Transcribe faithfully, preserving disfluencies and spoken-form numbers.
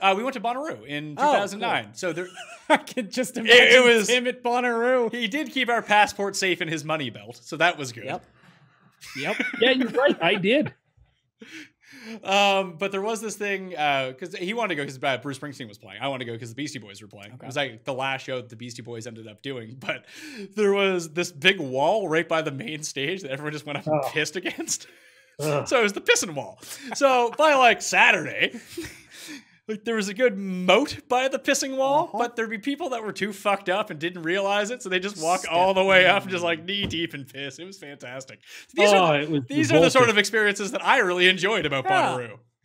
Uh, we went to Bonnaroo in two thousand nine. Oh, cool. So there, I can just imagine it, it was, him at Bonnaroo. He did keep our passport safe in his money belt, so that was good. Yep. Yep. Yeah, you're right. I did. Um, but there was this thing because uh, he wanted to go because uh, Bruce Springsteen was playing. I wanted to go because the Beastie Boys were playing. Okay. It was like the last show that the Beastie Boys ended up doing. But there was this big wall right by the main stage that everyone just went up oh. and pissed against. Ugh. So it was the pissing wall. So by like Saturday, like there was a good moat by the pissing wall, uh-huh. but there'd be people that were too fucked up and didn't realize it, so they just walk Step all the way up, just like knee deep in piss. It was fantastic. These, oh, are, it was these are the sort of experiences that I really enjoyed about yeah. Bonnaroo.